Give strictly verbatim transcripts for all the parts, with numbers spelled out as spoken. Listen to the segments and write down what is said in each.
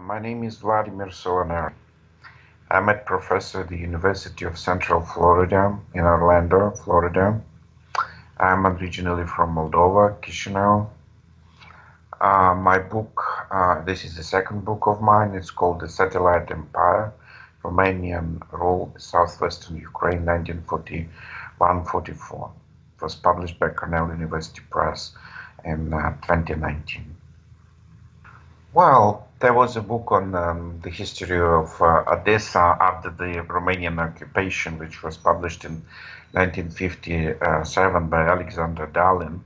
My name is Vladimir Solonari. I'm a professor at the University of Central Florida in Orlando, Florida. I'm originally from Moldova, Kishinev. Uh, my book, uh, this is the second book of mine, it's called A Satellite Empire: Romanian Rule in Southwestern Ukraine, nineteen forty-one to forty-four. It was published by Cornell University Press in uh, twenty nineteen. Well, there was a book on um, the history of uh, Odessa after the Romanian occupation, which was published in nineteen fifty-seven by Alexander Dalin,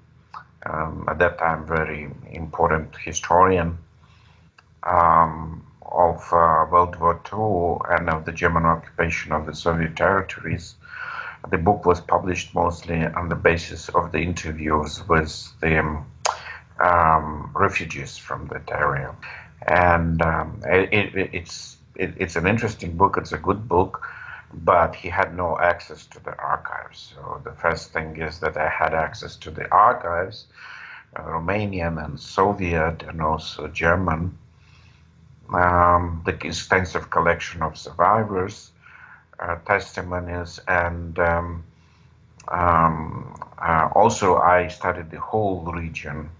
um, at that time very important historian um, of uh, World War Two and of the German occupation of the Soviet territories. The book was published mostly on the basis of the interviews with the um, refugees from that area. And um, it, it, it's it, it's an interesting book. It's a good book, but he had no access to the archives. So the first thing is that I had access to the archives, uh, Romanian and Soviet, and also German. Um, the extensive collection of survivors, uh, testimonies, and um, um, uh, also I studied the whole region.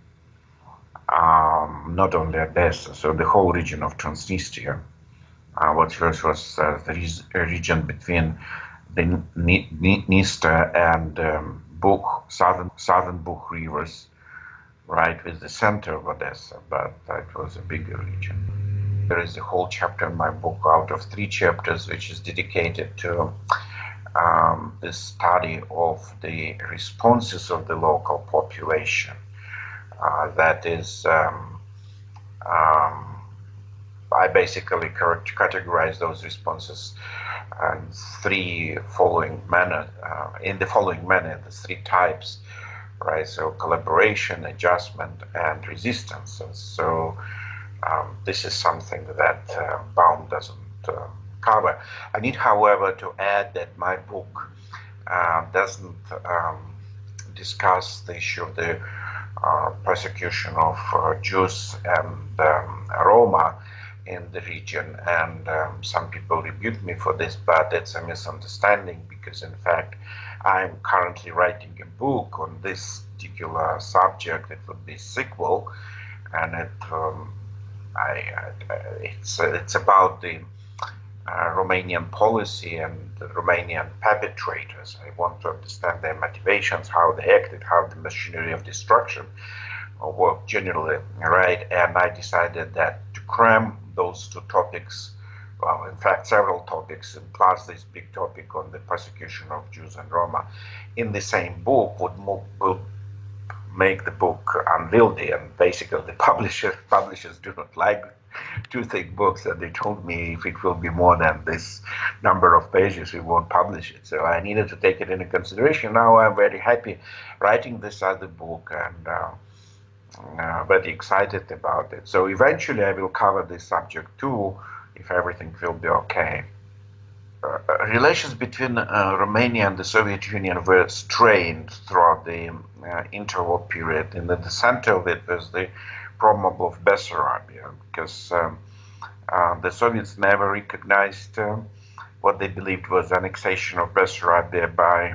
Um, not only Odessa, so the whole region of Transnistria, uh, which was, was uh, the re region between the Dniester and um, Buch, southern, southern Buch rivers, right with the center of Odessa, but it was a bigger region. There is a whole chapter in my book out of three chapters, which is dedicated to um, the study of the responses of the local population. Uh, that is, um, um, I basically categorize those responses in three following manner. Uh, in the following manner, the three types, right? So collaboration, adjustment, and resistance. And so um, this is something that uh, Baum doesn't uh, cover. I need, however, to add that my book uh, doesn't um, discuss the issue of the Uh, persecution of uh, Jews and um, Roma in the region, and um, some people rebuke me for this, but it's a misunderstanding, because in fact I'm currently writing a book on this particular subject. It would be a sequel, and it um, I, I, it's uh, it's about the uh, Romanian policy and the Romanian perpetrators. I want to understand their motivations, how they acted, how the machinery of destruction worked generally, right? And I decided that to cram those two topics, well, in fact, several topics, and plus this big topic on the persecution of Jews and Roma in the same book would, move, would make the book unwieldy, and basically the publisher, publishers do not like it. Two thick books, and they told me if it will be more than this number of pages, we won't publish it. So I needed to take it into consideration. Now I'm very happy writing this other book, and uh, uh, very excited about it. So eventually I will cover this subject too, if everything will be okay. Uh, relations between uh, Romania and the Soviet Union were strained throughout the uh, interwar period, and at the center of it was the problem of Bessarabia, because um, uh, the Soviets never recognized uh, what they believed was annexation of Bessarabia by,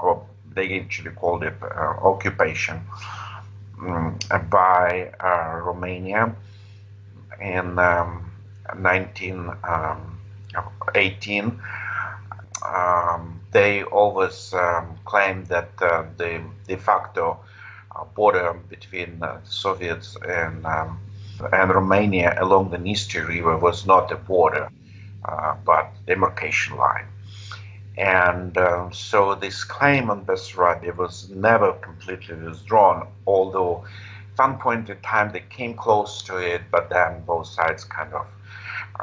or they actually called it uh, occupation, um, by uh, Romania in um, nineteen eighteen. Um, they always um, claimed that uh, the de facto border between uh, the Soviets and um, and Romania along the Nistru river was not a border, uh, but demarcation line. And uh, so this claim on Bessarabia was never completely withdrawn, although at some point in time they came close to it, but then both sides kind of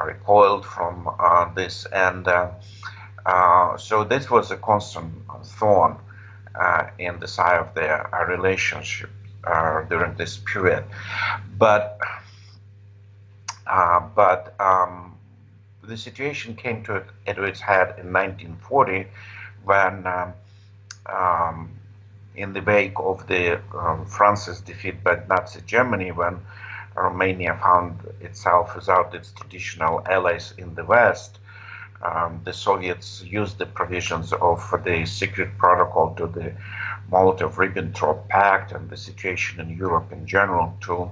recoiled from uh, this. And uh, uh, so this was a constant thorn Uh, in the side of their uh, relationship uh, during this period, but uh, but um, the situation came to, it, to its head in nineteen forty, when um, um, in the wake of the um, France's defeat by Nazi Germany, when Romania found itself without its traditional allies in the West. Um, the Soviets used the provisions of the secret protocol to the Molotov–Ribbentrop Pact and the situation in Europe in general to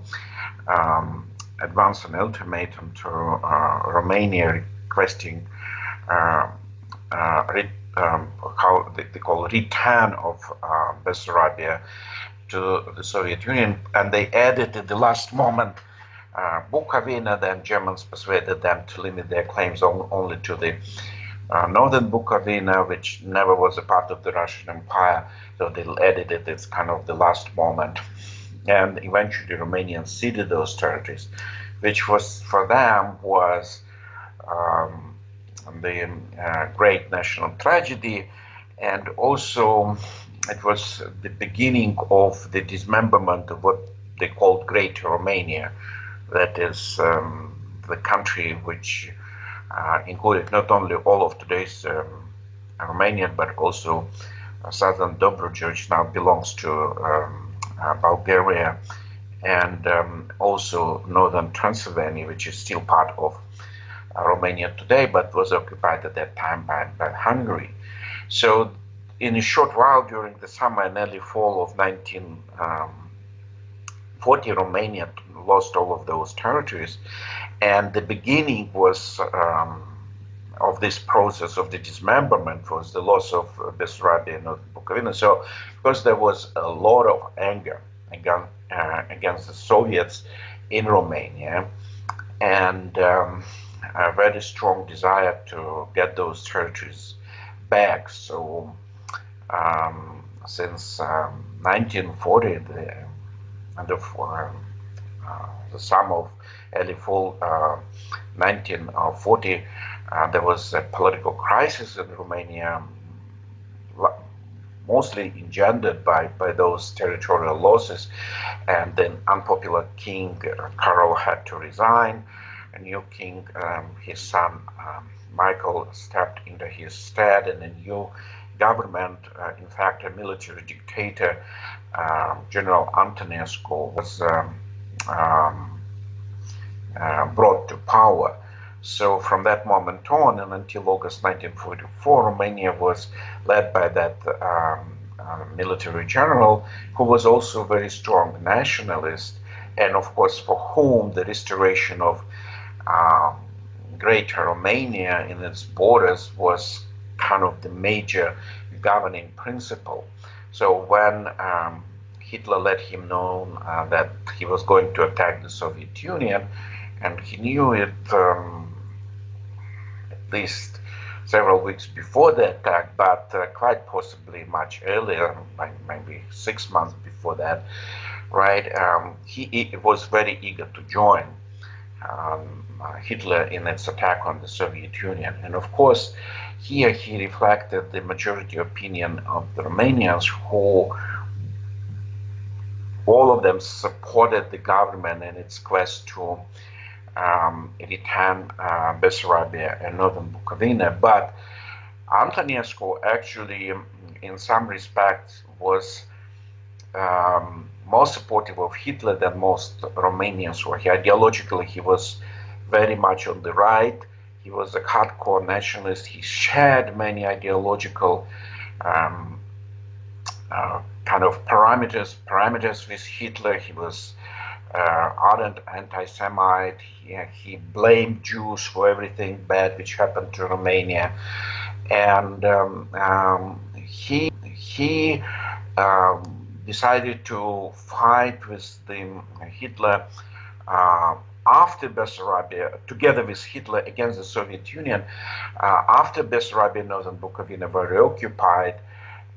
um, advance an ultimatum to uh, Romania requesting uh, uh, re um, how they call return of uh, Bessarabia to the Soviet Union, and they added at the last moment uh, Bukovyna. Then Germans persuaded them to limit their claims on, only to the uh, Northern Bukovyna, which never was a part of the Russian Empire, so they added it as kind of the last moment. And eventually Romanians ceded those territories, which was for them was um, the uh, great national tragedy, and also it was the beginning of the dismemberment of what they called Greater Romania, that is um, the country which uh, included not only all of today's um, Romania, but also uh, southern Dobruja, which now belongs to um, uh, Bulgaria, and um, also northern Transylvania, which is still part of uh, Romania today, but was occupied at that time by, by Hungary. So in a short while, during the summer and early fall of nineteen forty, Romania lost all of those territories, and the beginning was um, of this process of the dismemberment was the loss of Bessarabia and Northern Bukovyna. So, of course, there was a lot of anger against, uh, against the Soviets in Romania, and um, a very strong desire to get those territories back. So, Um, since um, nineteen forty, the end of uh, uh, the summer of early fall uh, nineteen forty, uh, there was a political crisis in Romania, mostly engendered by by those territorial losses, and then unpopular king uh, Carol had to resign. A new king, um, his son um, Michael, stepped into his stead, and a new government, uh, in fact, a military dictator, uh, General Antonescu, was um, um, uh, brought to power. So from that moment on and until August nineteen forty-four, Romania was led by that um, uh, military general, who was also a very strong nationalist, and of course for whom the restoration of uh, Greater Romania in its borders was kind of the major governing principle. So when um, Hitler let him know uh, that he was going to attack the Soviet Union, and he knew it um, at least several weeks before the attack, but uh, quite possibly much earlier, like maybe six months before that, right? Um, he, he was very eager to join um, uh, Hitler in its attack on the Soviet Union, and of course, here he reflected the majority opinion of the Romanians, who all of them supported the government in its quest to um, return uh, Bessarabia and Northern Bukovyna. But Antonescu actually, in some respects, was um, more supportive of Hitler than most Romanians were. He, ideologically, he was very much on the right. He was a hardcore nationalist. He shared many ideological um, uh, kind of parameters parameters with Hitler. He was uh, ardent anti-Semite. He, he blamed Jews for everything bad which happened to Romania, and um, um, he he um, decided to fight with the Hitler. Uh, After Bessarabia, together with Hitler against the Soviet Union, uh, after Bessarabia and Northern Bukovyna were reoccupied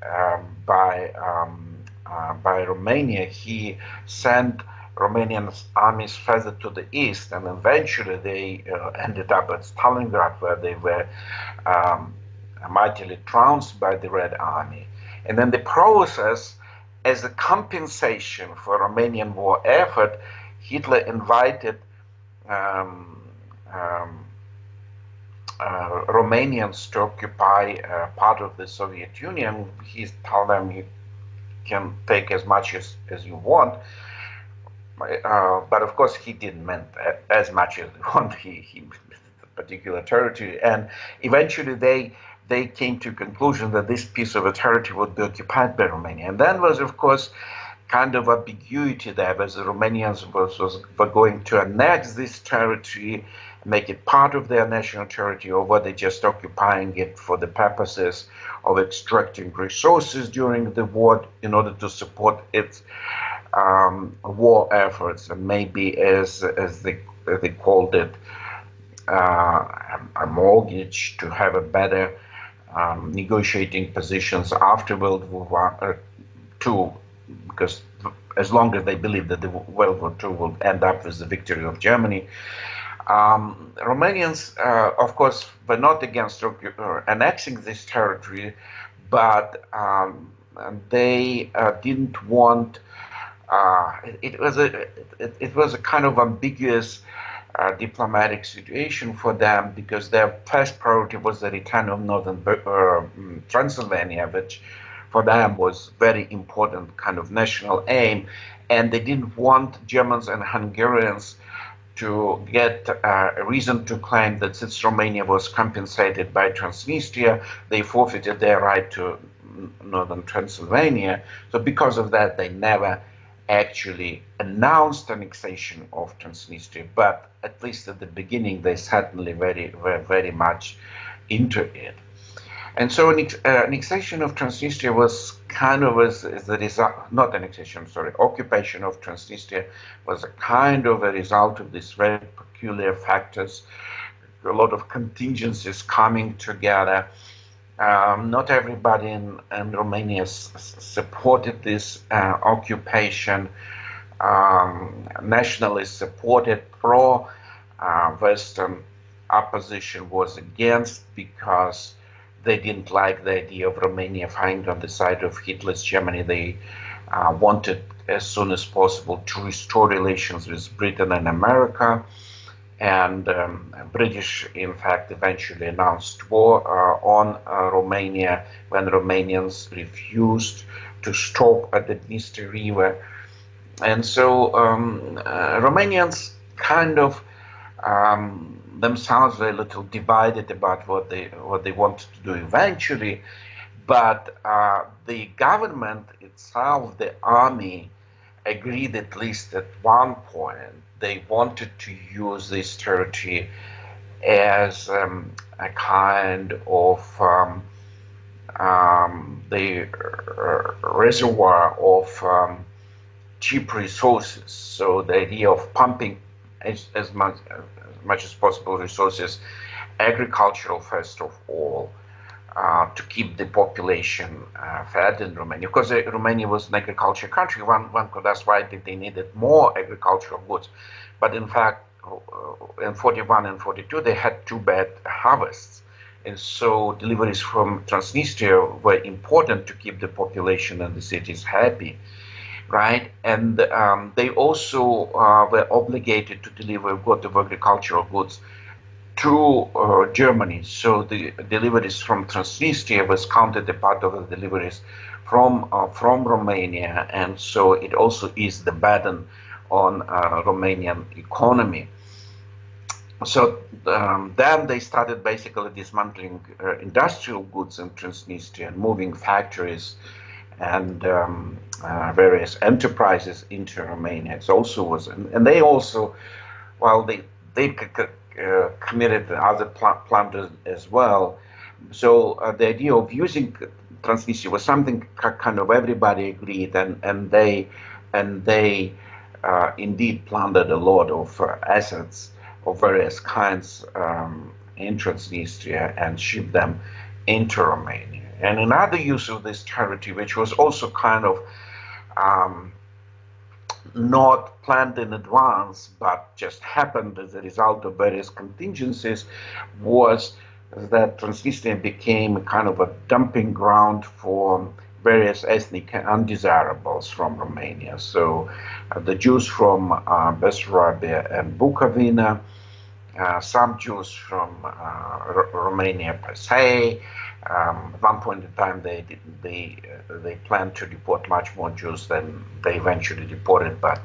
um, by um, uh, by Romania, he sent Romanian armies further to the east, and eventually they uh, ended up at Stalingrad, where they were um, mightily trounced by the Red Army. And then the process, as a compensation for Romanian war effort, Hitler invited Um, um, uh, Romanians to occupy uh, part of the Soviet Union. He told them, you can take as much as, as you want. Uh, but of course, he didn't mean as much as on he, he particular territory. And eventually, they they came to conclusion that this piece of a territory would be occupied by Romania. And then was, of course, kind of ambiguity there, because the Romanians was, was were going to annex this territory, make it part of their national territory, or were they just occupying it for the purposes of extracting resources during the war in order to support its um, war efforts, and maybe as as they as they called it, uh, a mortgage to have a better um, negotiating positions after World War Two, because as long as they believed that the World War Two would end up with the victory of Germany. Um, Romanians, uh, of course, were not against annexing this territory, but um, they uh, didn't want. Uh, it, it was a it, it was a kind of ambiguous uh, diplomatic situation for them, because their first priority was the return of Northern uh, Transylvania, which for them was very important kind of national aim, and they didn't want Germans and Hungarians to get uh, a reason to claim that since Romania was compensated by Transnistria, they forfeited their right to Northern Transylvania. So because of that, they never actually announced annexation of Transnistria. But at least at the beginning, they certainly very, were very much into it. And so an, uh, annexation of Transnistria was kind of as, as the result, not annexation, sorry, occupation of Transnistria was a kind of a result of these very peculiar factors, a lot of contingencies coming together. Um, not everybody in, in Romania s supported this uh, occupation. Um, nationalists supported, pro-Western uh, opposition was against, because they didn't like the idea of Romania fighting on the side of Hitler's Germany. They uh, wanted, as soon as possible, to restore relations with Britain and America. And um, British, in fact, eventually announced war uh, on uh, Romania when Romanians refused to stop at the Dniester River. And so um, uh, Romanians kind of um, themselves were a little divided about what they what they wanted to do eventually, but uh, the government itself, the army, agreed at least at one point they wanted to use this territory as um, a kind of um, um, the reservoir of um, cheap resources. So the idea of pumping as, as much much as possible resources, agricultural first of all, uh, to keep the population uh, fed in Romania. Of course, uh, Romania was an agriculture country. One, one could ask why did they needed more agricultural goods, but in fact, uh, in forty-one and forty-two, they had two bad harvests, and so deliveries from Transnistria were important to keep the population and the cities happy. Right, and um, they also uh, were obligated to deliver a lot of agricultural goods to uh, Germany. So the deliveries from Transnistria was counted a part of the deliveries from uh, from Romania, and so it also is the burden on uh, Romanian economy. So um, then they started basically dismantling uh, industrial goods in Transnistria and moving factories and um, uh, various enterprises into Romania. It also was, and, and they also, well, they they uh, committed other pl plunders as well. So uh, the idea of using Transnistria was something kind of everybody agreed, and and they and they uh, indeed plundered a lot of uh, assets of various kinds um, in Transnistria and shipped them into Romania. And another use of this territory, which was also kind of um, not planned in advance, but just happened as a result of various contingencies, was that Transnistria became kind of a dumping ground for various ethnic undesirables from Romania. So uh, the Jews from uh, Bessarabia and Bukovyna, uh, some Jews from uh, Romania per se. Um, at one point in time, they they uh, they planned to deport much more Jews than they eventually deported, but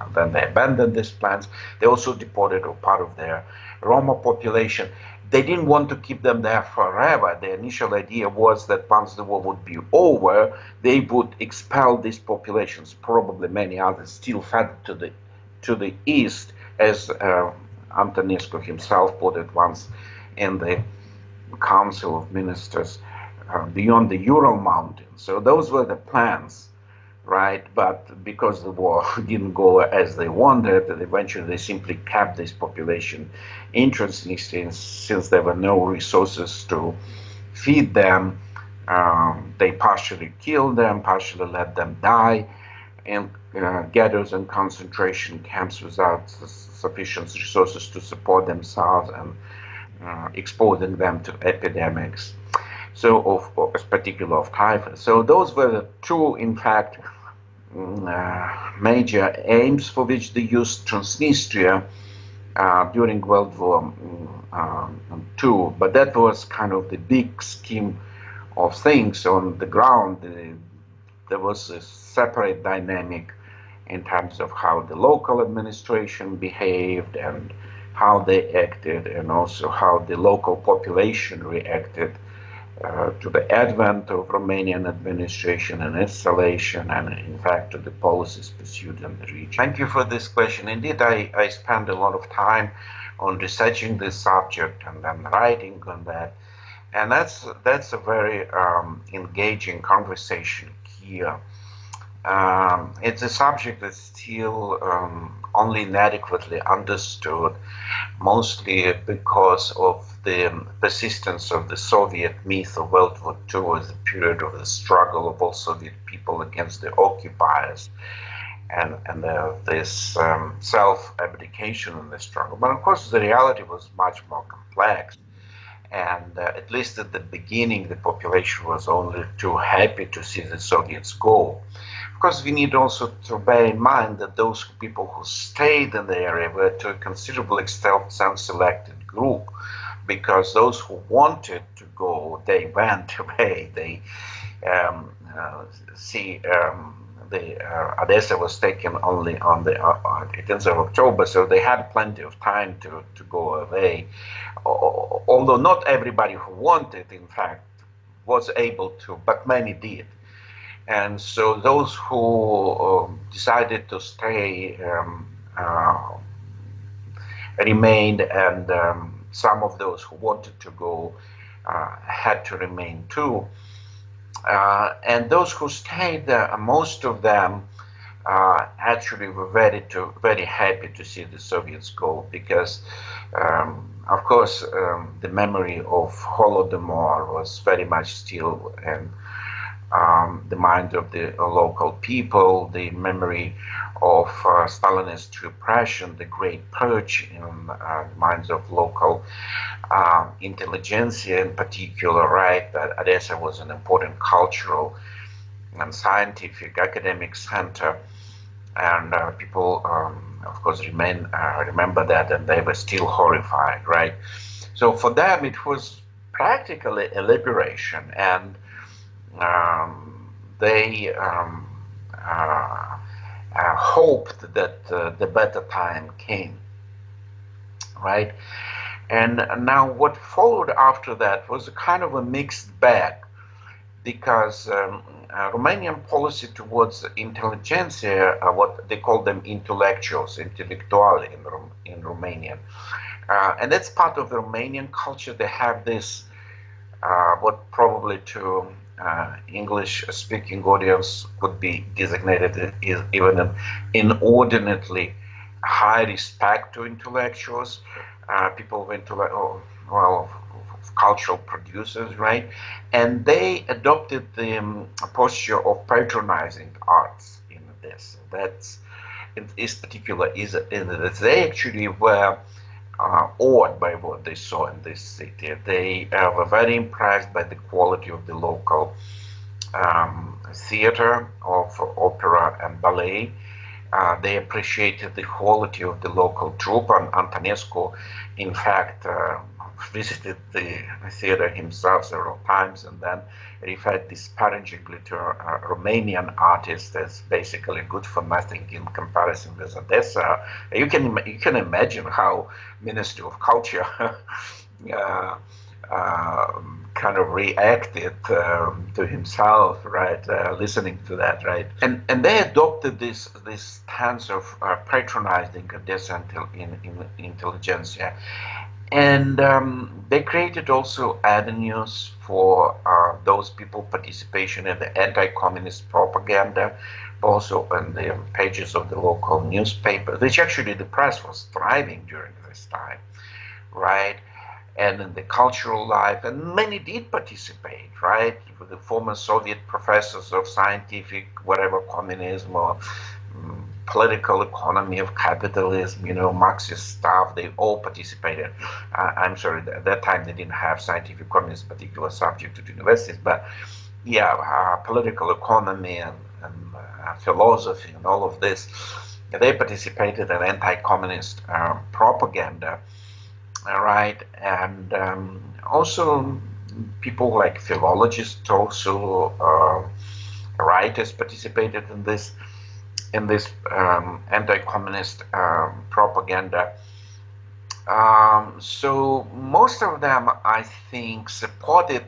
And then they abandoned these plans. They also deported a part of their Roma population. They didn't want to keep them there forever. The initial idea was that once the war would be over, they would expel these populations, probably many others still further to the, to the east, as uh, Antonescu himself put it once in the Council of Ministers, uh, beyond the Ural Mountains. So those were the plans, right? But because the war didn't go as they wanted, eventually they simply kept this population in Transnistria, since there were no resources to feed them. Um, they partially killed them, partially let them die in uh, ghettos and concentration camps without sufficient resources to support themselves, and Uh, exposing them to epidemics, so of, of particular of typhus. So those were the two, in fact, uh, major aims for which they used Transnistria uh, during World War Two. But that was kind of the big scheme of things on the ground. Uh, there was a separate dynamic in terms of how the local administration behaved and how they acted, and also how the local population reacted uh, to the advent of Romanian administration and installation, and in fact to the policies pursued in the region. Thank you for this question. Indeed, I, I spent a lot of time on researching this subject and then writing on that. And that's, that's a very um, engaging conversation here. Um, it's a subject that's still um, only inadequately understood, mostly because of the persistence of the Soviet myth of World War Two as a period of the struggle of all Soviet people against the occupiers, and, and uh, this um, self-abdication in the struggle. But of course, the reality was much more complex. And uh, at least at the beginning, the population was only too happy to see the Soviets go. Of course, we need also to bear in mind that those people who stayed in the area were to a considerable extent some selected group, because those who wanted to go, they went away. They um, uh, see um, the uh, Odessa was taken only on the uh, eighteenth of October, so they had plenty of time to, to go away. Although not everybody who wanted, in fact, was able to, but many did. And so those who uh, decided to stay um, uh, remained, and um, some of those who wanted to go uh, had to remain too. Uh, and those who stayed, uh, most of them uh, actually were very, to, very happy to see the Soviets go, because, um, of course, um, the memory of Holodomor was very much still in Um, the mind of the uh, local people, the memory of uh, Stalinist repression, the Great Purge in uh, the minds of local uh, intelligentsia in particular, right? That Odessa was an important cultural and scientific academic center, and uh, people, um, of course, remain, uh, remember that, and they were still horrified, right? So for them, it was practically a liberation, and Um, they um, uh, uh, hoped that uh, the better time came, right? And now what followed after that was a kind of a mixed bag, because um, uh, Romanian policy towards intelligentsia, uh, what they call them intellectuals, intellectuali in, Rom in Romanian, uh, and that's part of the Romanian culture. They have this, uh, what probably to Uh, English-speaking audience could be designated as even an inordinately high respect to intellectuals, uh, people of, intellect oh, well, of cultural producers, right? And they adopted the um, posture of patronizing arts in this. That's, in this particular, is that they actually were Uh, awed by what they saw in this city. They uh, were very impressed by the quality of the local um, theater, of opera and ballet. Uh, they appreciated the quality of the local troupe, and Antonescu, in fact, uh, visited the theater himself several times, and then referred disparagingly to a Romanian artist as basically good for nothing in comparison with Odessa. You can you can imagine how Ministry of Culture uh, uh, kind of reacted um, to himself, right? Uh, listening to that, right? And and they adopted this this stance of uh, patronizing Odessa until in, in intelligentsia. And um, they created also avenues for uh, those people participation in the anti-communist propaganda, also on the pages of the local newspaper, which actually the press was thriving during this time, right? And in the cultural life, and many did participate, right? The former Soviet professors of scientific, whatever, communism or um, political economy of capitalism, you know, Marxist stuff, they all participated. Uh, I'm sorry, at that time they didn't have scientific communist particular subject at universities, but yeah, uh, political economy and, and uh, philosophy and all of this, they participated in anti-communist uh, propaganda, right? And um, also people like philologists, also uh, writers participated in this. in this um, anti-communist um, propaganda. Um, so most of them, I think, supported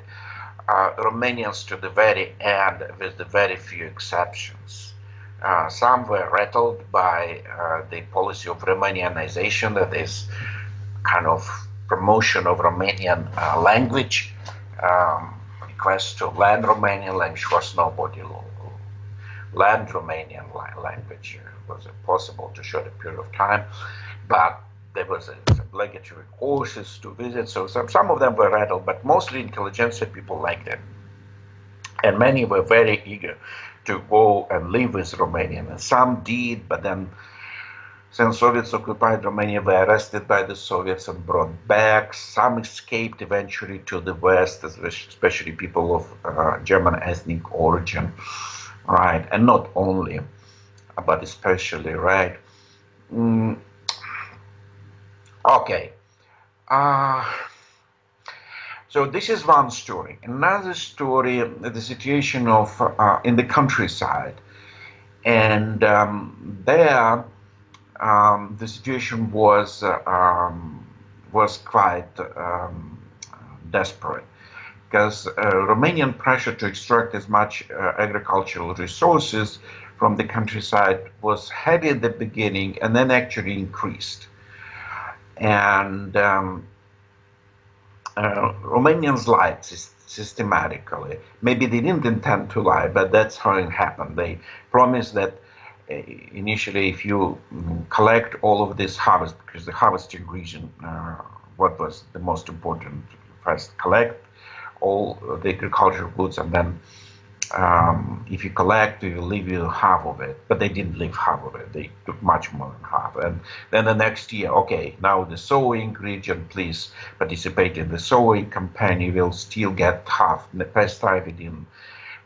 uh, Romanians to the very end, with the very few exceptions. Uh, some were rattled by uh, the policy of Romanianization, that is kind of promotion of Romanian uh, language, um, request to learn Romanian language was nobody law. Learned Romanian language was possible to short a period of time, but there was a obligatory courses to visit, so some, some of them were rattled, but mostly intelligentsia people liked it. And many were very eager to go and live with Romanian, and some did, but then since Soviets occupied Romania, were arrested by the Soviets and brought back. Some escaped eventually to the West, especially people of uh, German ethnic origin. Right, and not only, but especially, right? Mm. Okay. Uh, so this is one story. Another story, the situation of uh, in the countryside. And um, there, um, the situation was, uh, um, was quite um, desperate, because uh, Romanian pressure to extract as much uh, agricultural resources from the countryside was heavy at the beginning and then actually increased. And um, uh, Romanians lied systematically. Maybe they didn't intend to lie, but that's how it happened. They promised that uh, initially if you collect all of this harvest, because the harvesting region, uh, what was the most important first, collect all the agricultural goods, and then um, if you collect, you leave you half of it. But they didn't leave half of it. They took much more than half. And then the next year, okay, now the sowing region, please participate in the sowing campaign. You will still get half. In the past time, we didn't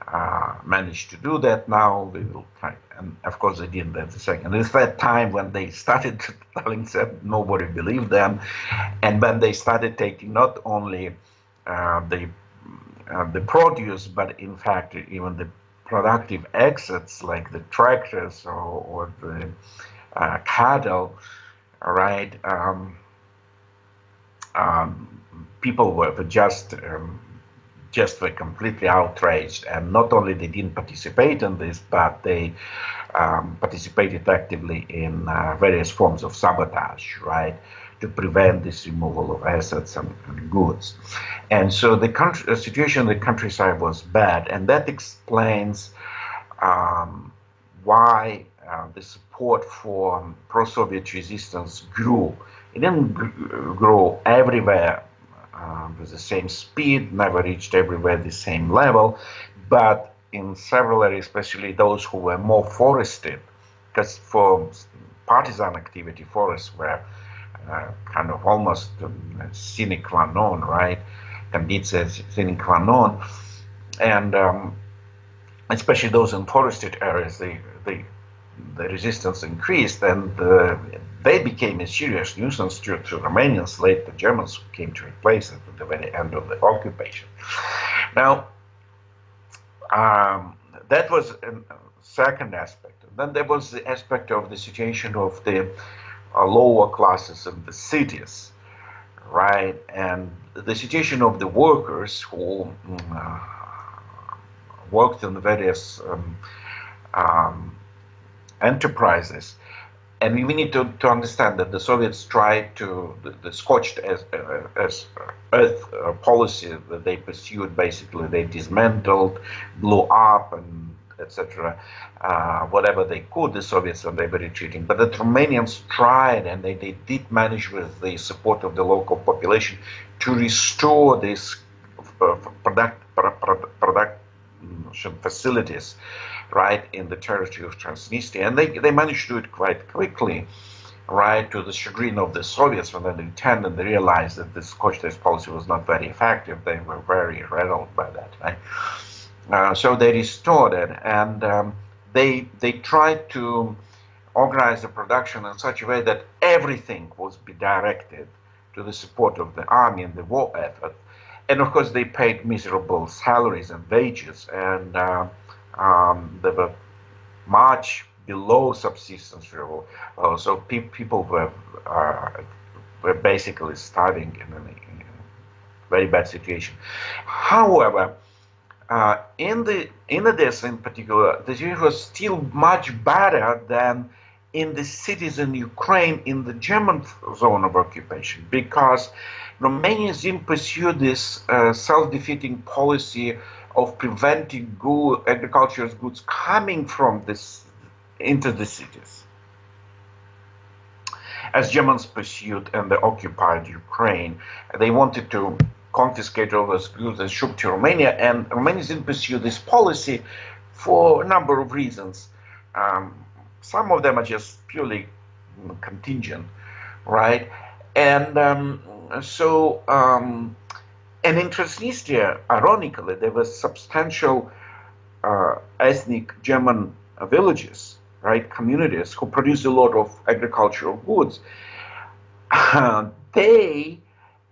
uh, manage to do that. Now we will try. And of course, they didn't at the second. It's that time when they started telling them, nobody believed them. And when they started taking not only uh, the Uh, the produce, but in fact even the productive exits like the tractors or, or the uh, cattle, right? Um, um, people were just um, just were completely outraged, and not only they didn't participate in this, but they um, participated actively in uh, various forms of sabotage, right? To prevent this removal of assets and, and goods. And so the country, uh, situation in the countryside was bad, and that explains um, why uh, the support for um, pro-Soviet resistance grew. It didn't gr grow everywhere uh, with the same speed, never reached everywhere the same level, but in several areas, especially those who were more forested, because for partisan activity, forests were Uh, kind of almost um, sine qua non, right? Condition sine qua non, and um, especially those in forested areas, the the the resistance increased, and uh, They became a serious nuisance to, to Romanians, later the Germans came to replace them at the very end of the occupation. Now, um, that was a second aspect. And then there was the aspect of the situation of the uh, lower classes in the cities, right? And the situation of the workers who uh, worked in various um, um, enterprises. And we need to, to understand that the Soviets tried to, the, the scorched as, uh, as earth uh, policy that they pursued, basically they dismantled, blew up, and et cetera. Uh, whatever they could, the Soviets, and they were retreating. But the Romanians tried, and they, they did manage with the support of the local population to restore these uh, product, product, production facilities, right, in the territory of Transnistria, and they, they managed to do it quite quickly, right, to the chagrin of the Soviets when they returned and they realized that this Kochta's policy was not very effective. They were very rattled by that, right? Uh, so they restored it, and um, they, they tried to organize the production in such a way that everything was be directed to the support of the army and the war effort. And of course, they paid miserable salaries and wages, and uh, Um, they were much below subsistence level, uh, so pe people were uh, were basically starving in a, in a very bad situation. However, uh, in the in Odessa in particular, the situation was still much better than in the cities in Ukraine in the German zone of occupation, because Romanians didn't pursue this uh, self-defeating policy of preventing good agricultural goods coming from this into the cities, as Germans pursued and they occupied Ukraine. They wanted to confiscate all those goods and ship to Romania, and Romanians didn't pursue this policy for a number of reasons. Um, some of them are just purely contingent, right? And um, so, um, and in Transnistria, ironically, there were substantial uh, ethnic German villages, right, communities who produced a lot of agricultural goods. Uh, they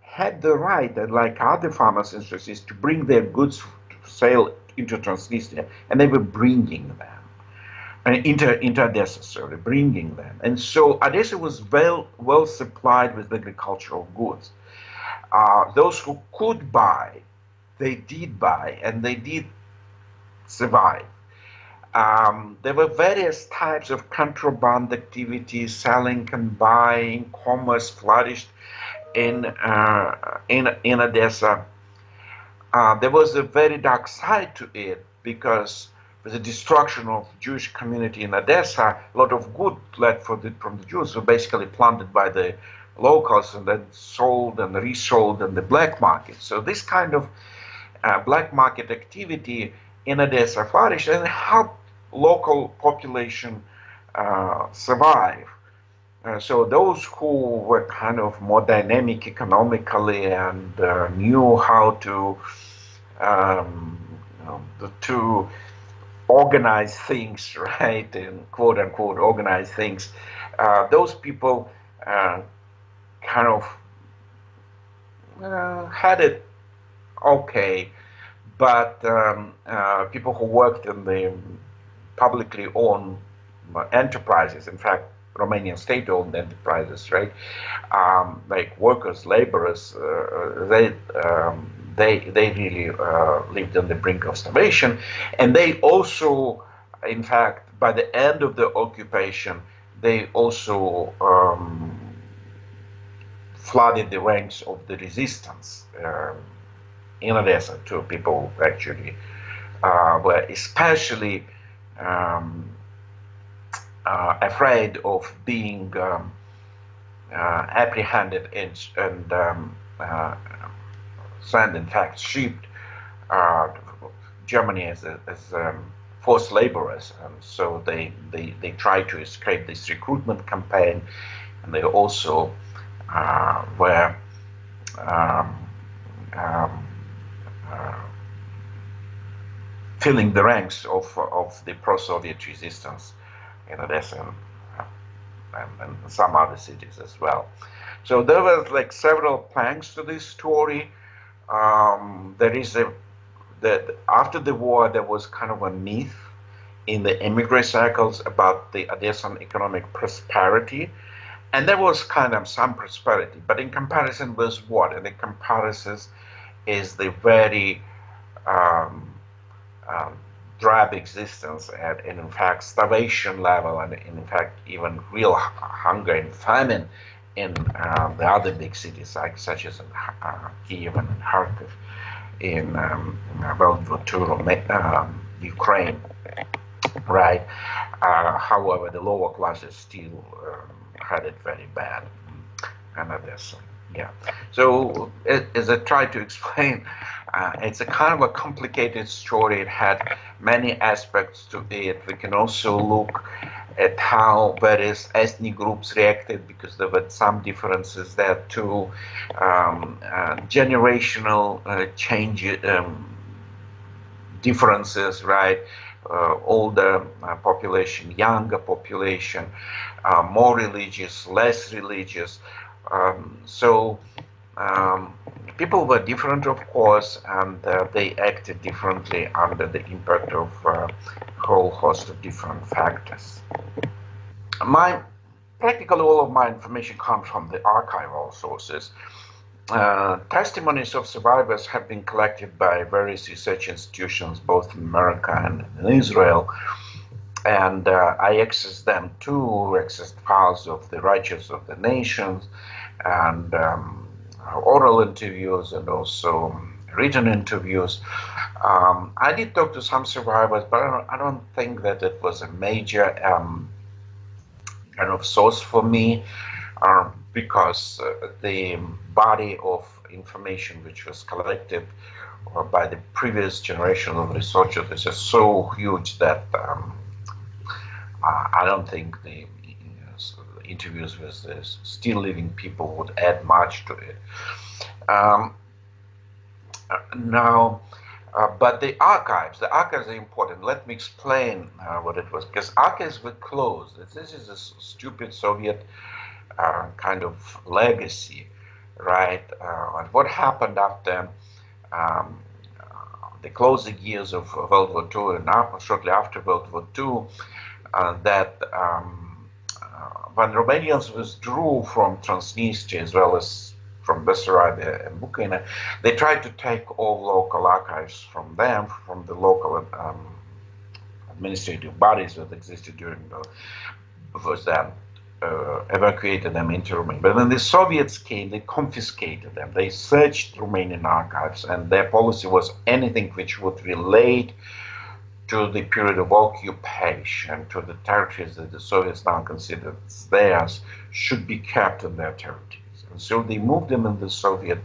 had the right, and like other farmers in Transnistria, to bring their goods to sale into Transnistria, and they were bringing them uh, into into Odessa, sorry, bringing them. And so Odessa was well well supplied with agricultural goods. Uh, those who could buy, they did buy, and they did survive. Um, there were various types of contraband activities, selling and buying, commerce flourished in uh, in, in Odessa. Uh, there was a very dark side to it, because with the destruction of Jewish community in Odessa, a lot of good left for the, from the Jews were basically plundered by the locals and then sold and resold in the black market. So this kind of uh, black market activity in Odessa flourished and helped local population uh, survive. Uh, so those who were kind of more dynamic economically and uh, knew how to um, you know, to organize things, right, and quote unquote organize things, uh, those people uh, kind of uh, had it okay, but um, uh, people who worked in the publicly owned enterprises, in fact, Romanian state-owned enterprises, right, um, like workers, laborers, uh, they, um, they they really uh, lived on the brink of starvation, and they also, in fact, by the end of the occupation, they also um, flooded the ranks of the resistance um, in Odessa. Two people actually uh, were especially um, uh, afraid of being um, uh, apprehended and, and um, uh, sent, in fact, shipped uh, to Germany as, a, as um, forced laborers. And so they, they, they tried to escape this recruitment campaign, and they also Uh, were um, um, uh, filling the ranks of of the pro-Soviet resistance in Odessa, and, and some other cities as well. So there was like several planks to this story. Um, there is a, that after the war, there was kind of a myth in the immigrant circles about the Odessan economic prosperity. And there was kind of some prosperity, but in comparison with what? And the comparison is the very um, um, drab existence and, and in fact starvation level, and in fact even real hunger and famine in uh, the other big cities, like such as in uh, Kiev and in Kharkov, in um, World War Two, um, Ukraine, right? Uh, however, the lower classes still uh, had it very bad, and Odessa, yeah. So, as I tried to explain, uh, it's a kind of a complicated story. It had many aspects to it. We can also look at how various ethnic groups reacted, because there were some differences there too. Um, uh, generational uh, change, um, differences, right? Uh, older uh, population, younger population, uh, more religious, less religious. Um, so um, people were different, of course, and uh, they acted differently under the impact of a uh, whole host of different factors. My, practically all of my information comes from the archival sources. Uh, testimonies of survivors have been collected by various research institutions, both in America and in Israel, and uh, I accessed them too, accessed files of the Righteous of the Nations, and um, oral interviews, and also written interviews. Um, I did talk to some survivors, but I don't, I don't think that it was a major um, kind of source for me, uh, because uh, the body of information which was collected uh, by the previous generation of researchers is just so huge that um, uh, I don't think the you know, interviews with the still living people would add much to it. Um, now, uh, but the archives, the archives are important. Let me explain uh, what it was, because archives were closed. This is a stupid Soviet Uh, kind of legacy, right? Uh, and what happened after um, uh, the closing years of World War Two, and now, shortly after World War Two, uh, that um, uh, when Romanians withdrew from Transnistria as well as from Bessarabia and Bukovyna, they tried to take all local archives from them, from the local um, administrative bodies that existed during the was then. Uh, evacuated them into Romania. But when the Soviets came, they confiscated them. They searched Romanian archives, and their policy was anything which would relate to the period of occupation, to the territories that the Soviets now considered theirs, should be kept in their territories. And so they moved them in the Soviet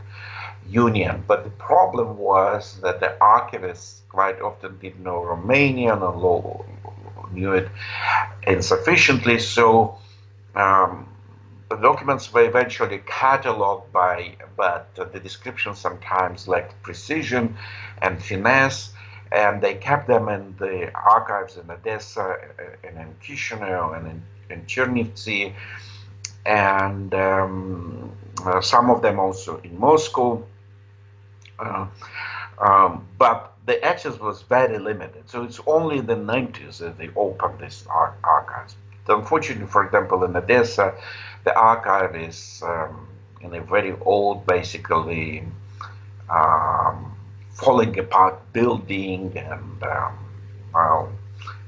Union. But the problem was that the archivists quite often didn't know Romanian or knew it insufficiently, so Um, the documents were eventually cataloged by, but uh, the description sometimes lacked precision and finesse, and they kept them in the archives in Odessa and in Kishinev and in, in Chernivtsi, and um, uh, some of them also in Moscow. Uh, um, but the access was very limited, so it's only in the nineties that they opened these ar archives. Unfortunately, for example, in Odessa, the archive is um, in a very old, basically, um, falling apart building, and um, well,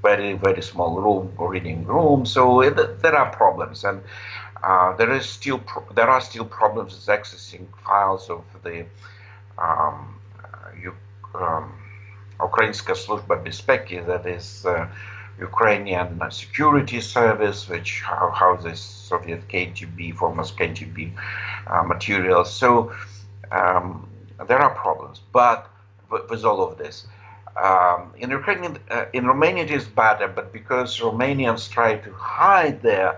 very, very small room, reading room. So it, there are problems, and uh, there is still pro there are still problems with accessing files of the um, uh, um, Ukrainska Služba Bezpeki, that is. Uh, Ukrainian security service, which houses Soviet K G B, former K G B uh, materials. So um, there are problems, but with all of this, um, in Ukrainian, uh, in Romania it is better. But because Romanians try to hide their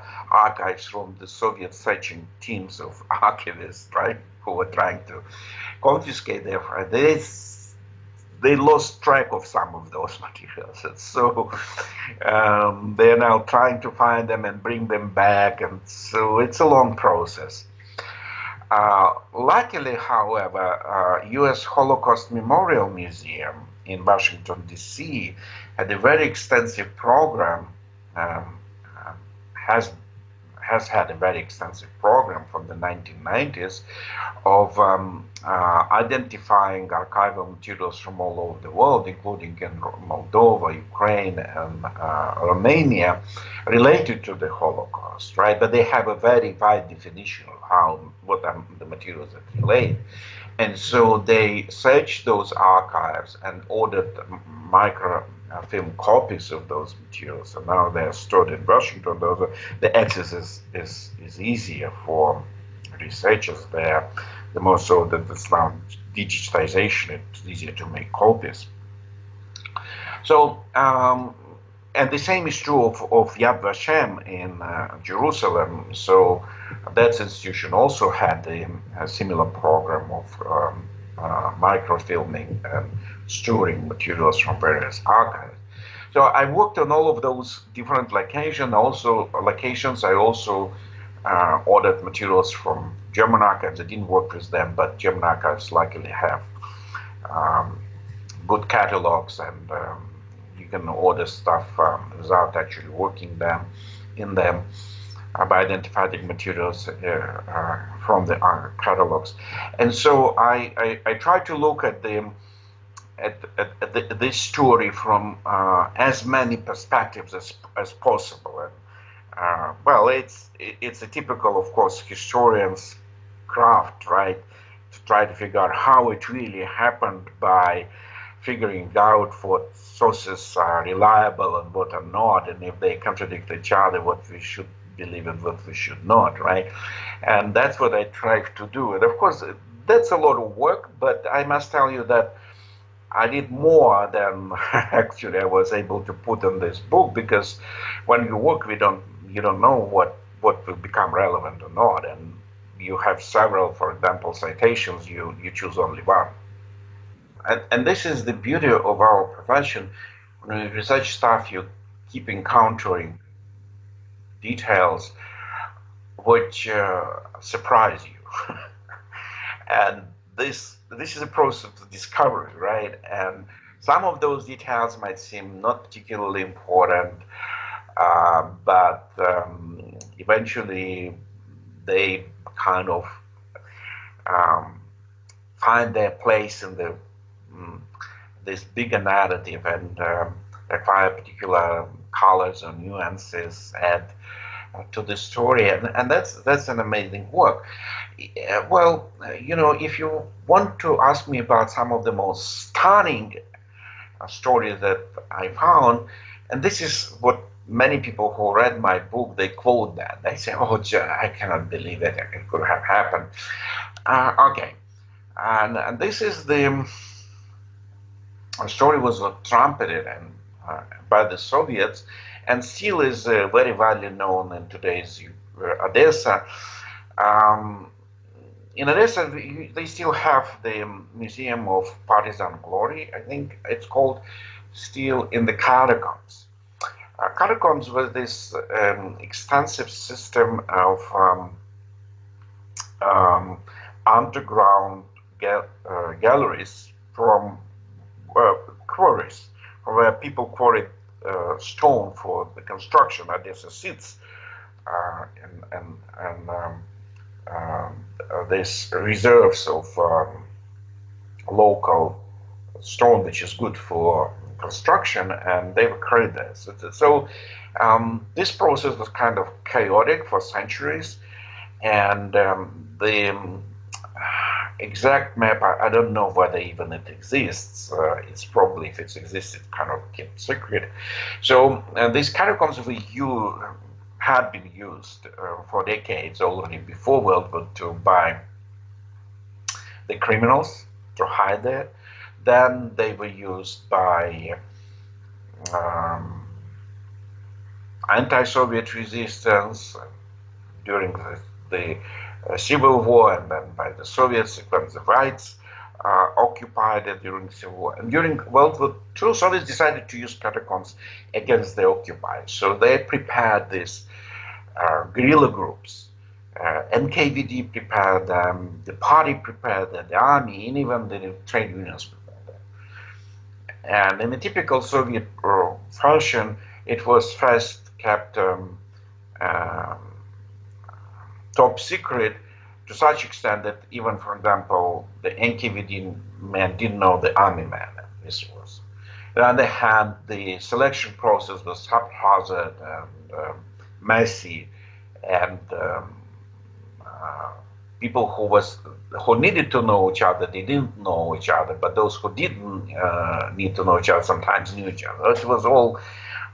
archives from the Soviet searching teams of archivists, right, who were trying to confiscate their, they they lost track of some of those materials. And so um, they are now trying to find them and bring them back. And so it's a long process. Uh, luckily, however, uh, U S Holocaust Memorial Museum in Washington, D C had a very extensive program, um, uh, has has had a very extensive program from the nineteen nineties of um, uh, identifying archival materials from all over the world, including in Moldova, Ukraine, and uh, Romania, related to the Holocaust, right? But they have a very wide definition of how, what are the materials that relate. And so they searched those archives and ordered micro film copies of those materials, and now they're stored in Washington. Those are, the access is, is, is easier for researchers there, the more so that it's now digitization, it's easier to make copies. So, um, and the same is true of, of Yad Vashem in uh, Jerusalem. So that institution also had a, a similar program of um, uh, microfilming and storing materials from various archives. So I worked on all of those different location, also, locations. I also uh, ordered materials from German archives. I didn't work with them, but German archives luckily have um, good catalogs, and um, you can order stuff um, without actually working them in them uh, by identifying materials uh, uh, from the uh, catalogs. And so I, I, I tried to look at the At, at, at the, this story from uh, as many perspectives as as possible, and uh, well, it's it, it's a typical, of course, historian's craft, right? To try to figure out how it really happened by figuring out what sources are reliable and what are not, and if they contradict each other, what we should believe and what we should not, right? And that's what I tried to do, and of course, that's a lot of work. But I must tell you that I did more than actually I was able to put in this book, because when you work, we don't you don't know what what will become relevant or not, and you have several, for example, citations. You you choose only one, and and this is the beauty of our profession. When you research stuff, you keep encountering details which uh, surprise you, and this. This is a process of discovery, right? And some of those details might seem not particularly important, uh, but um, eventually they kind of um, find their place in the um, this bigger narrative, and uh, acquire particular colors or nuances add uh, to the story, and and that's that's an amazing work. Yeah, well, you know, if you want to ask me about some of the most stunning uh, stories that I found, and this is what many people who read my book, they quote that. They say, oh, I cannot believe that it could have happened. Uh, okay. And, and this is the uh, story was trumpeted and, uh, by the Soviets, and still is uh, very widely known in today's uh, Odessa. Um, In Odessa, they still have the Museum of Partisan Glory. I think it's called, still in the catacombs. Uh, catacombs was this um, extensive system of um, um, underground gal uh, galleries from uh, quarries, where people quarried uh, stone for the construction. Odessa sits uh, and and and. Um, Uh, these reserves of um, local stone, which is good for construction, and they were carried there. So, so um, this process was kind of chaotic for centuries, and um, the um, exact map, I, I don't know whether even it exists. Uh, it's probably, if it exists, it's kind of kept secret. So uh, these catacombs were used, had been used uh, for decades already before World War Two by the criminals to hide there. Then they were used by um, anti-Soviet resistance during the, the uh, Civil War, and then by the Soviets, it was the rights uh, occupied during the Civil War. And during World War Two, Soviets decided to use catacombs against the occupiers. So they prepared these uh, guerrilla groups. Uh, N K V D prepared them, um, the party prepared them, the army, and even the trade unions prepared them. And in a typical Soviet uh, fashion, it was first kept um, um, top secret to such extent that even, for example, the N K V D men didn't know the army men. This was. On the other hand, the selection process was haphazard and um, messy, and um, uh, people who was who needed to know each other, they didn't know each other. But those who didn't uh, need to know each other sometimes knew each other. It was all,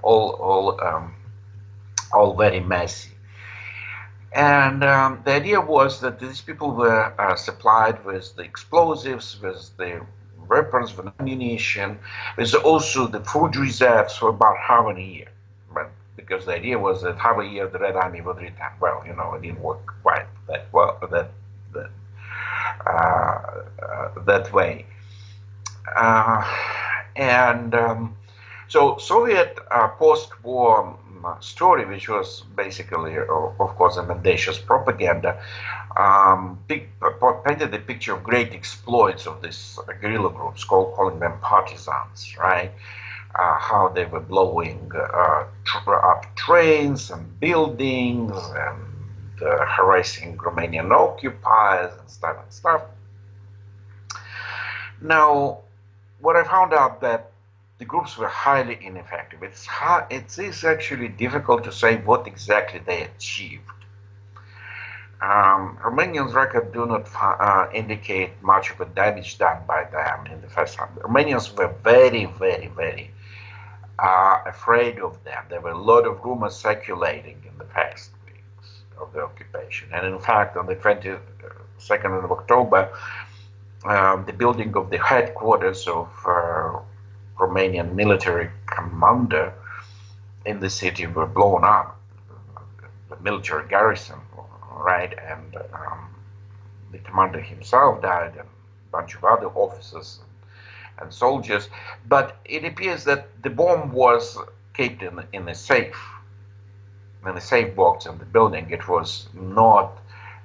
all, all, um, all very messy. And um, the idea was that these people were uh, supplied with the explosives, with the weapons, with ammunition, with also the food reserves for about half a year. But because the idea was that half a year the Red Army would return. Well, you know, it didn't work quite that well that that, uh, uh, that way. Uh, and um, so Soviet uh, post-war story, which was basically, of course, a mendacious propaganda, um, painted the picture of great exploits of these guerrilla groups, called, calling them partisans, right? Uh, how they were blowing uh, tr up trains and buildings and uh, harassing Romanian occupiers and stuff and stuff. Now, what I found out that the groups were highly ineffective. It's hard, it is actually difficult to say what exactly they achieved. Um, Romanians' records do not uh, indicate much of the damage done by them in the first time. The Romanians were very, very, very uh, afraid of them. There were a lot of rumors circulating in the past weeks of the occupation. And in fact, on the twenty-second of October, um, the building of the headquarters of uh, Romanian military commander in the city were blown up, the military garrison, right? And um, the commander himself died, and a bunch of other officers and, and soldiers. But it appears that the bomb was kept in, in a safe, in a safe box in the building. It was not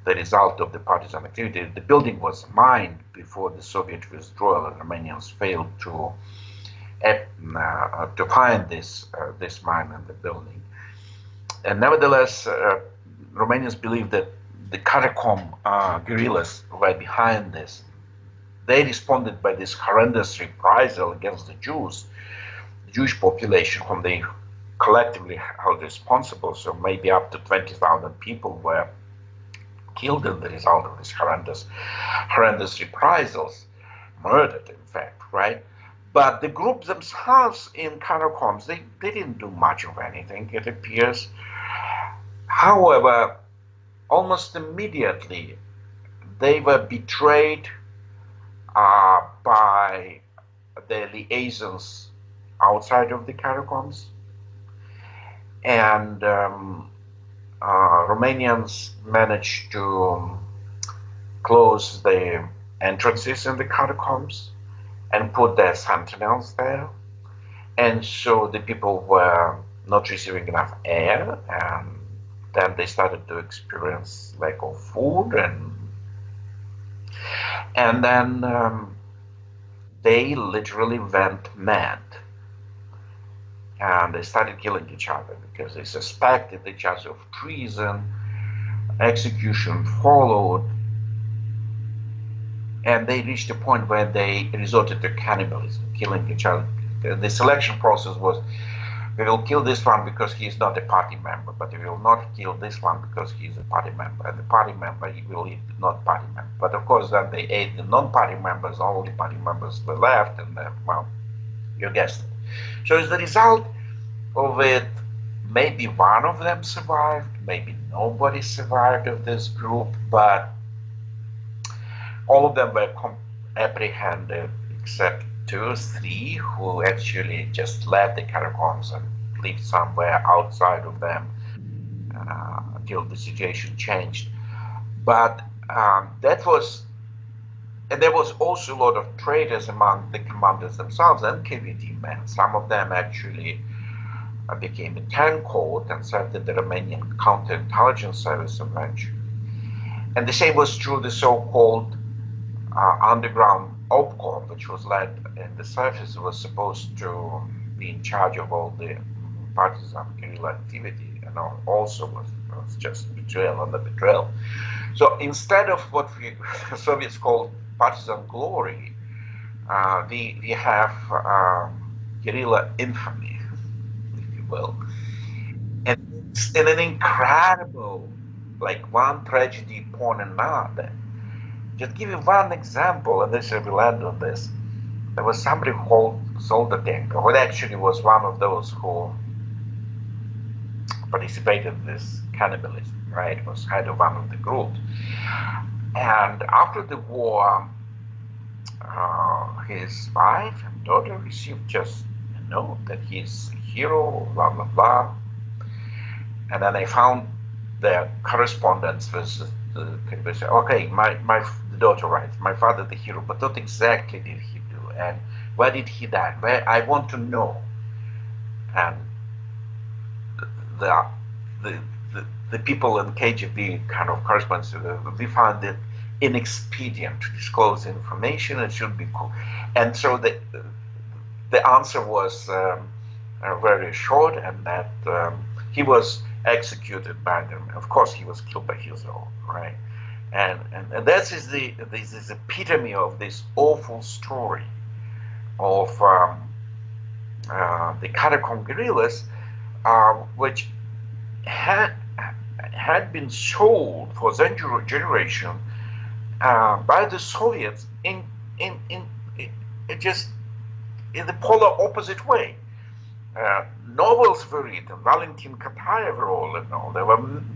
the result of the partisan activity. The building was mined before the Soviet withdrawal, and Romanians failed to At, uh, to find this uh, this mine in the building. And nevertheless, uh, Romanians believe that the catacomb uh, guerrillas were behind this. They responded by this horrendous reprisal against the Jews, the Jewish population, whom they collectively held responsible. So maybe up to twenty thousand people were killed as the result of these horrendous, horrendous reprisals, murdered, in fact, right? But the group themselves in catacombs, they, they didn't do much of anything, it appears. However, almost immediately, they were betrayed uh, by their liaisons outside of the catacombs. And um, uh, Romanians managed to close the entrances in the catacombs and put their sentinels there, and so the people were not receiving enough air, and then they started to experience lack of food, and and then um, they literally went mad, and they started killing each other because they suspected each other of treason. Execution followed. And they reached a point where they resorted to cannibalism, killing each other. The selection process was, we will kill this one because he is not a party member, but we will not kill this one because he is a party member. And the party member, he will eat the non-party member. But of course, then they ate the non-party members, all the party members were left, and then, well, you guessed it. So as the result of it, maybe one of them survived, maybe nobody survived of this group, but all of them were apprehended except two or three who actually just left the catacombs and lived somewhere outside of them uh, until the situation changed. But um, that was And there was also a lot of traitors among the commanders themselves, N K V D men. Some of them actually became a tank court and served in the Romanian counterintelligence service eventually. And the same was true the so-called uh, underground OPCOM, which was led in the surface, was supposed to be in charge of all the partisan guerrilla activity, and also was, was just betrayal under betrayal. So instead of what we the Soviets called partisan glory, uh, we, we have uh, guerrilla infamy, if you will. And in an incredible, like one tragedy upon another. Just give you one example, and this I will end on this. There was somebody who sold a tanker, who actually was one of those who participated in this cannibalism, right? Was head of one of the groups. And after the war, uh, his wife and daughter received just a note that he's a hero, blah, blah, blah. And then I found their correspondence was, uh, okay, my, my the daughter writes, my father the hero, but what exactly did he do? And where did he die? Where, I want to know. And the, the, the, the people in K G B kind of correspondence, we found it inexpedient to disclose information. It should be cool. And so the, the answer was um, very short, and that um, he was executed by them. Of course, he was killed by his own, right? And and, and that is the this is the epitome of this awful story of um, uh, the catacomb guerrillas, uh, which had had been sold for the generation uh, by the Soviets in in in, in it just in the polar opposite way. Uh, novels were written, Valentin Kataev all and all. There were m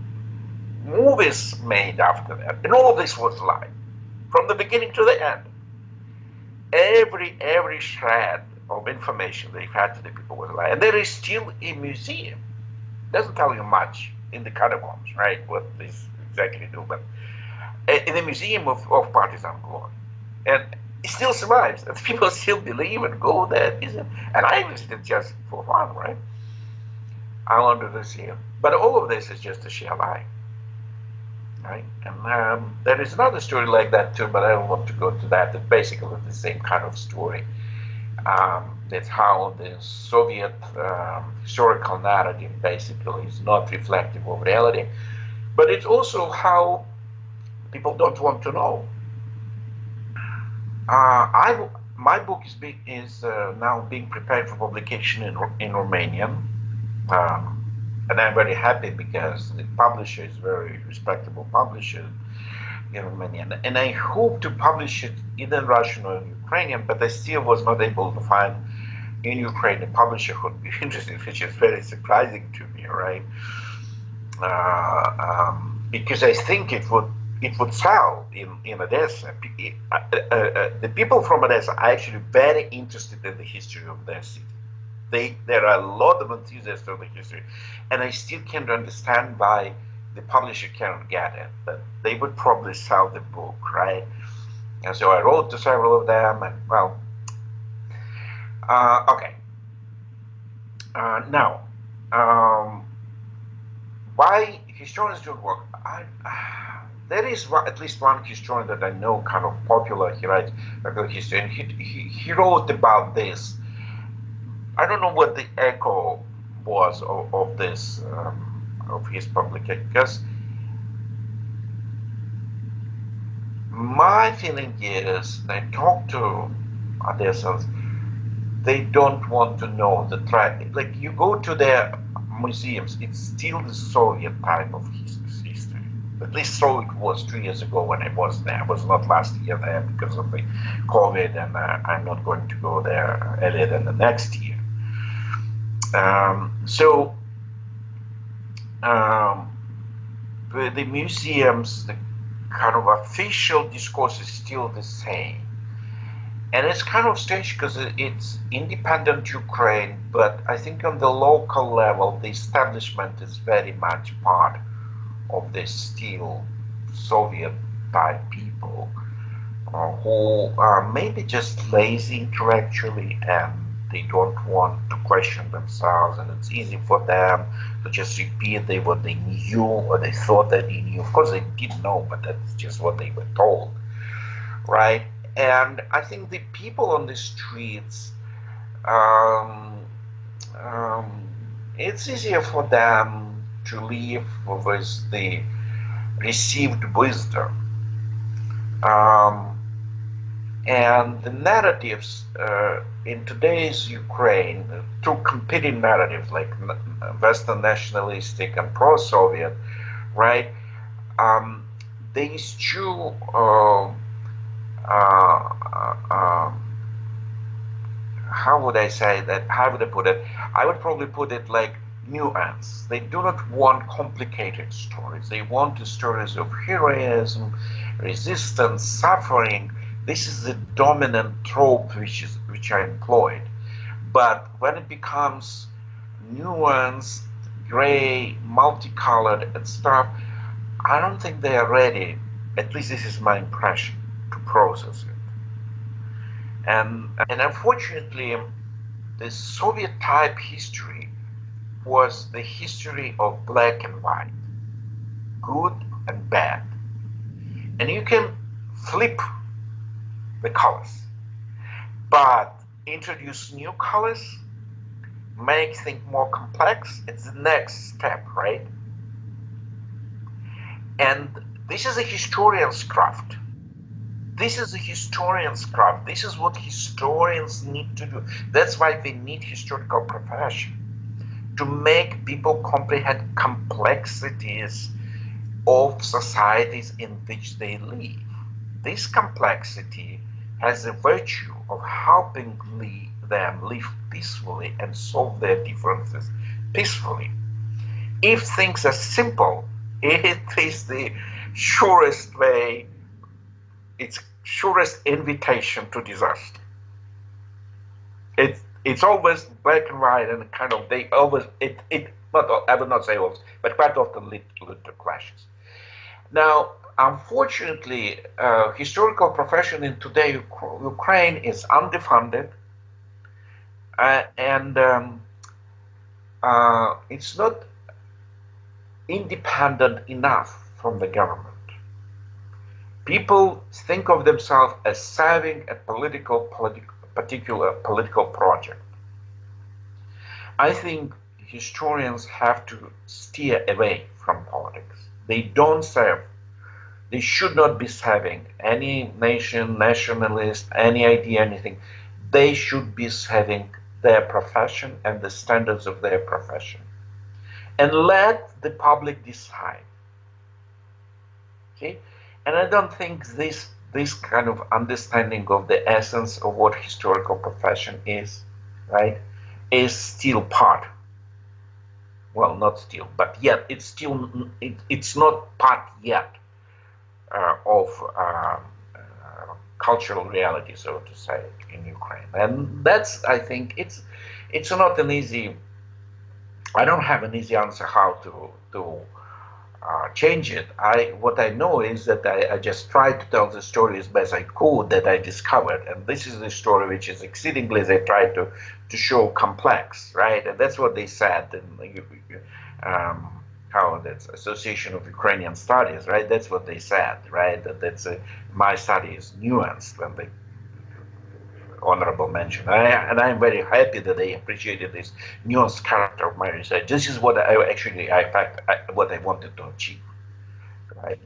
movies made after that, and all this was life, from the beginning to the end. Every every shred of information they had to the people was life, and there is still a museum. Doesn't tell you much in the catacombs, right? What they exactly do, but in the museum of, of partisan glory, and it still survives, and people still believe and go there, isn't? And I visited just for fun, right? I wanted to see it. But all of this is just a sheer lie, right? And um, there is another story like that too, but I don't want to go to that. It's basically the same kind of story. Um, that's how the Soviet um, historical narrative basically is not reflective of reality, but it's also how people don't want to know. Uh, I, my book is, be, is uh, now being prepared for publication in, in Romanian, um, and I'm very happy because the publisher is a very respectable publisher in Romanian, and I hope to publish it either in Russian or in Ukrainian, but I still was not able to find in Ukraine a publisher who would be interested, which is very surprising to me, right? Uh, um, because I think it would it would sell in, in Odessa. Uh, uh, uh, the people from Odessa are actually very interested in the history of their city. They, there are a lot of enthusiasts of the history, and I still can't understand why the publisher cannot get it, but they would probably sell the book, right? And so I wrote to several of them, and well, uh, okay. Uh, now, um, why historians don't work? I, uh, There is one, at least one historian that I know, kind of popular, he writes popular history, and he, he, he wrote about this. I don't know what the echo was of, of this, um, of his publication, because my feeling is, and I talk to Odessans, they don't want to know the track. Like, you go to their museums, it's still the Soviet type of history. At least so it was two years ago when I was there. I was not last year there because of the COVID, and uh, I'm not going to go there earlier than the next year. Um, so um, the, the museums, the kind of official discourse is still the same. And it's kind of strange because it's independent Ukraine, but I think on the local level, the establishment is very much part of this still Soviet type people uh, who are maybe just lazy intellectually and they don't want to question themselves, and it's easy for them to just repeat they, what they knew or they thought that they knew. Of course, they didn't know, but that's just what they were told, right? And I think the people on the streets, um, um, it's easier for them to live with the received wisdom. Um, and the narratives uh, in today's Ukraine, two competing narratives like Western nationalistic and pro-Soviet, right? Um, they eschew uh, Uh, uh, uh, how would I say that? How would I put it? I would probably put it like nuance. They do not want complicated stories. They want the stories of heroism, resistance, suffering. This is the dominant trope which is which I employed. But when it becomes nuanced, gray, multicolored, and stuff, I don't think they are ready. At least this is my impression. To process it, and and unfortunately, the Soviet type history was the history of black and white, good and bad, and you can flip the colors, but introduce new colors, make things more complex. It's the next step, right? And this is a historian's craft. This is a historian's craft. This is what historians need to do. That's why we need historical profession, to make people comprehend complexities of societies in which they live. This complexity has the virtue of helping them live peacefully and solve their differences peacefully. If things are simple, it is the surest way. It's surest invitation to disaster. It's it's always black and white, and kind of they always it it not I would not say always, but quite often lead, lead to clashes. Now, unfortunately, uh, historical profession in today Ukraine is underfunded, uh, and um, uh, it's not independent enough from the government. People think of themselves as serving a political, politi particular political project. I think historians have to steer away from politics. They don't serve, they should not be serving any nation, nationalist, any idea, anything. They should be serving their profession and the standards of their profession. And let the public decide. Okay? And I don't think this this kind of understanding of the essence of what historical profession is, right, is still part. Well, not still, but yet it's still it, it's not part yet uh, of uh, uh, cultural reality, so to say, in Ukraine. And that's I think it's it's not an easy. I don't have an easy answer how to to. Uh, change it. I what I know is that I, I just tried to tell the story as best I could that I discovered, and this is the story which is exceedingly they tried to to show complex, right? And that's what they said in um, how that's Association of Ukrainian Studies, right? That's what they said, right? That that's a, my study is nuanced when they honorable mention, I, and I'm very happy that they appreciated this nuanced character of my research. This is what I actually, I, in fact, I, what I wanted to achieve. Right?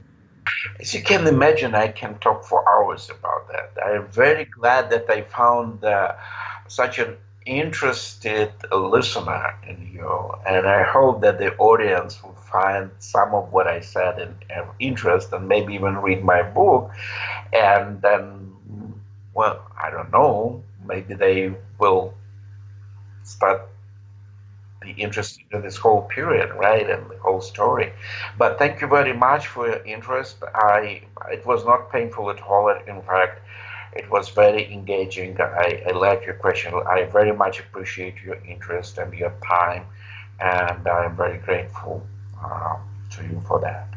As you can imagine, I can talk for hours about that. I'm very glad that I found uh, such an interested listener in you, and I hope that the audience will find some of what I said in, in interest, and maybe even read my book, and then. Well, I don't know, maybe they will start be interested in this whole period, right, and the whole story. But thank you very much for your interest. I it was not painful at all. In fact, it was very engaging. I, I like your question. I very much appreciate your interest and your time, and I'm very grateful uh, to you for that.